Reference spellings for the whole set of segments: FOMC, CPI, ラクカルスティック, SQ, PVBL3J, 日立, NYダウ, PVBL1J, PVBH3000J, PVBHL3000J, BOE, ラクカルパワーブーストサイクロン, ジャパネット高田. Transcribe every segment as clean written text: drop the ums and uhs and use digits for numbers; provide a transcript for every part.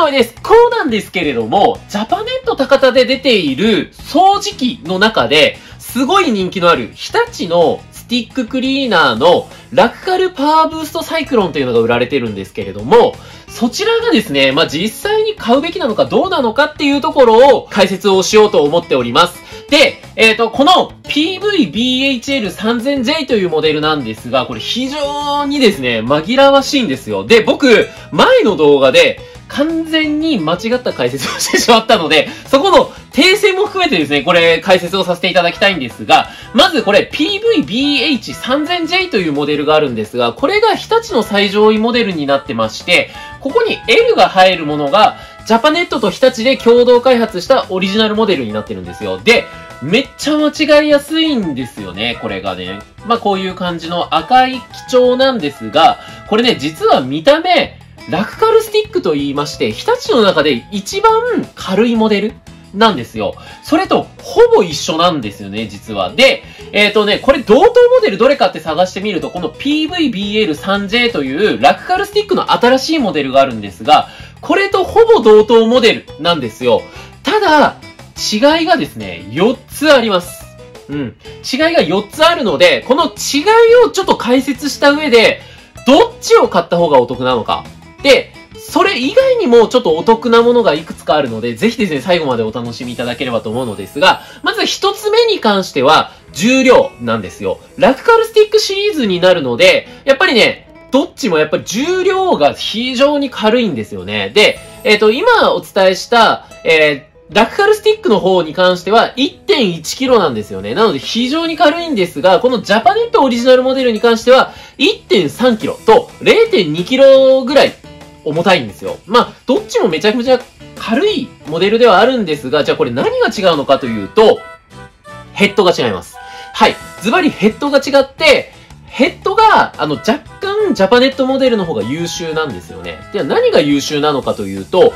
まわりです。こうなんですけれども、ジャパネット高田で出ている掃除機の中で、すごい人気のある日立のスティッククリーナーのラクカルパワーブーストサイクロンというのが売られてるんですけれども、そちらがですね、実際に買うべきなのかどうなのかっていうところを解説をしようと思っております。で、この PVBHL3000J というモデルなんですが、これ非常にですね、紛らわしいんですよ。で、僕、前の動画で完全に間違った解説をしてしまったので、そこの訂正も含めてですね、これ解説をさせていただきたいんですが、まずこれ PVBH3000J というモデルがあるんですが、これが日立の最上位モデルになってまして、ここに L が入るものが、ジャパネットと日立で共同開発したオリジナルモデルになってるんですよ。で、めっちゃ間違いやすいんですよね、これがね。こういう感じの赤い基調なんですが、これね、実は見た目、ラクカルスティックと言いまして、日立の中で一番軽いモデルなんですよ。それとほぼ一緒なんですよね、実は。で、これ同等モデルどれかって探してみると、この PVBL3J というラクカルスティックの新しいモデルがあるんですが、これとほぼ同等モデルなんですよ。ただ、違いがですね、4つあります。違いが4つあるので、この違いをちょっと解説した上で、どっちを買った方がお得なのか。で、それ以外にもちょっとお得なものがいくつかあるので、ぜひですね、最後までお楽しみいただければと思うのですが、まず一つ目に関しては、重量なんですよ。ラクカルスティックシリーズになるので、やっぱりね、どっちもやっぱり重量が非常に軽いんですよね。で、今お伝えした、ラクカルスティックの方に関しては 1.1kg なんですよね。なので非常に軽いんですが、このジャパネットオリジナルモデルに関しては 1.3kg と 0.2kg ぐらい重たいんですよ。どっちもめちゃくちゃ軽いモデルではあるんですが、じゃあこれ何が違うのかというと、ヘッドが違います。はい。ズバリヘッドが違って、ヘッドが、若干ジャパネットモデルの方が優秀なんですよね。では何が優秀なのかというと、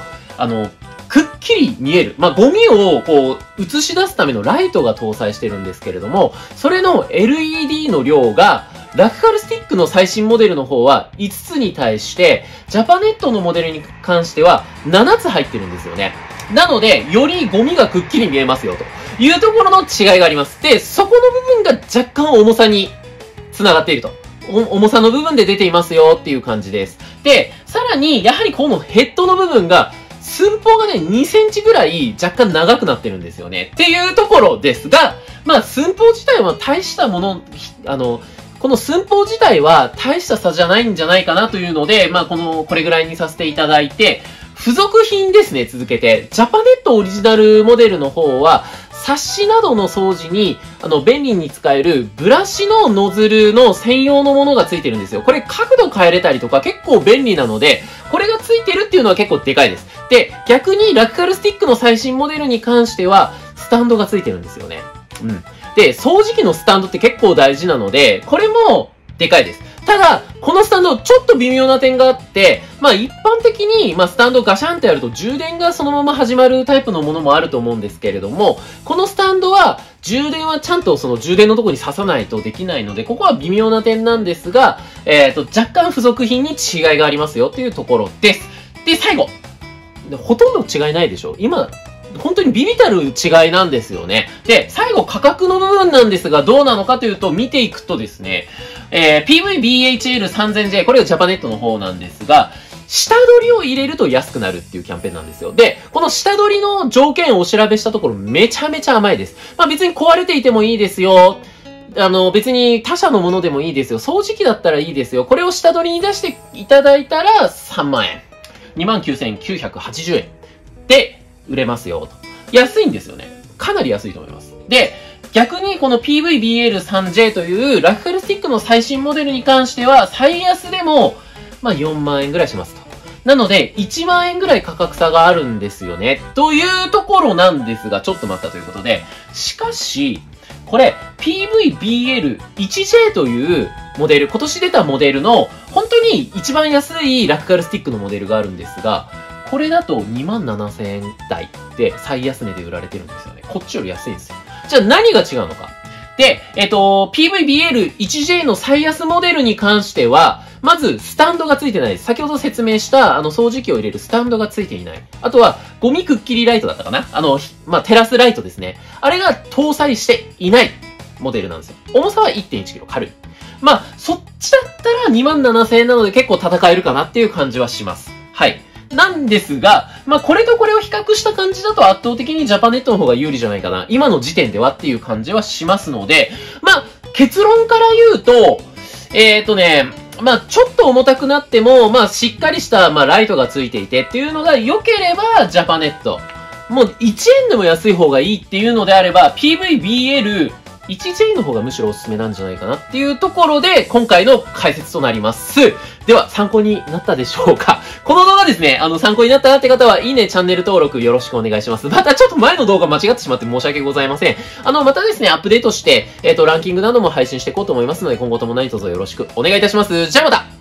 くっきり見える。ゴミをこう、映し出すためのライトが搭載してるんですけれども、それの LED の量が、ラクカルスティックの最新モデルの方は5つに対して、ジャパネットのモデルに関しては7つ入ってるんですよね。なので、よりゴミがくっきり見えますよ、というところの違いがあります。で、そこの部分が若干重さに繋がっていると。重さの部分で出ていますよっていう感じです。で、さらに、やはりこのヘッドの部分が、寸法がね、2センチぐらい若干長くなってるんですよね。っていうところですが、寸法自体は大したもの、この寸法自体は大した差じゃないんじゃないかなというので、これぐらいにさせていただいて、付属品ですね、続けて。ジャパネットオリジナルモデルの方は、冊子などの掃除に、便利に使えるブラシのノズルの専用のものがついてるんですよ。これ角度変えれたりとか結構便利なので、これがついてるっていうのは結構でかいです。で、逆にラクカルスティックの最新モデルに関しては、スタンドがついてるんですよね。で、掃除機のスタンドって結構大事なので、これもでかいです。ただ、このスタンド、ちょっと微妙な点があって、一般的に、スタンドガシャンってやると充電がそのまま始まるタイプのものもあると思うんですけれども、このスタンドは、充電はちゃんとその充電のとこに刺さないとできないので、ここは微妙な点なんですが、若干付属品に違いがありますよというところです。で、最後。ほとんど違いないでしょ？今、本当にビビたる違いなんですよね。で、最後価格の部分なんですがどうなのかというと見ていくとですね、PVBHL3000J、これがジャパネットの方なんですが、下取りを入れると安くなるっていうキャンペーンなんですよ。で、この下取りの条件をお調べしたところめちゃめちゃ甘いです。別に壊れていてもいいですよ。別に他社のものでもいいですよ。掃除機だったらいいですよ。これを下取りに出していただいたら3万円。29,980 円で売れますよと。安いんですよね。かなり安いと思います。で、逆にこの PVBL3J というラクカルスティックの最新モデルに関しては最安でも4万円ぐらいしますと。なので1万円ぐらい価格差があるんですよね。というところなんですが、ちょっと待ったということで。しかし、これ PVBL1J というモデル、今年出たモデルの本当に一番安いラクカルスティックのモデルがあるんですが、これだと 27,000 円台で最安値で売られてるんですよね。こっちより安いんですよ。じゃあ何が違うのか。で、PVBL1J の最安モデルに関しては、まず、スタンドが付いてないです。先ほど説明した、掃除機を入れるスタンドが付いていない。あとは、ゴミくっきりライトだったかな、テラスライトですね。あれが搭載していないモデルなんですよ。重さは 1.1kg 軽い。まあ、そっちだったら 27,000 円なので結構戦えるかなっていう感じはします。はい。なんですが、まあ、これとこれを比較した感じだと圧倒的にジャパネットの方が有利じゃないかな。今の時点ではっていう感じはしますので、まあ、結論から言うと、まあ、ちょっと重たくなっても、まあ、しっかりした、まあ、ライトがついていてっていうのが良ければ、ジャパネット。もう、1円でも安い方がいいっていうのであれば、PVBL1J の方がむしろおすすめなんじゃないかなっていうところで、今回の解説となります。では、参考になったでしょうか？この動画ですね、参考になったなって方は、いいね、チャンネル登録よろしくお願いします。また、ちょっと前の動画間違ってしまって申し訳ございません。またですね、アップデートして、ランキングなども配信していこうと思いますので、今後とも何卒よろしくお願いいたします。じゃあまた！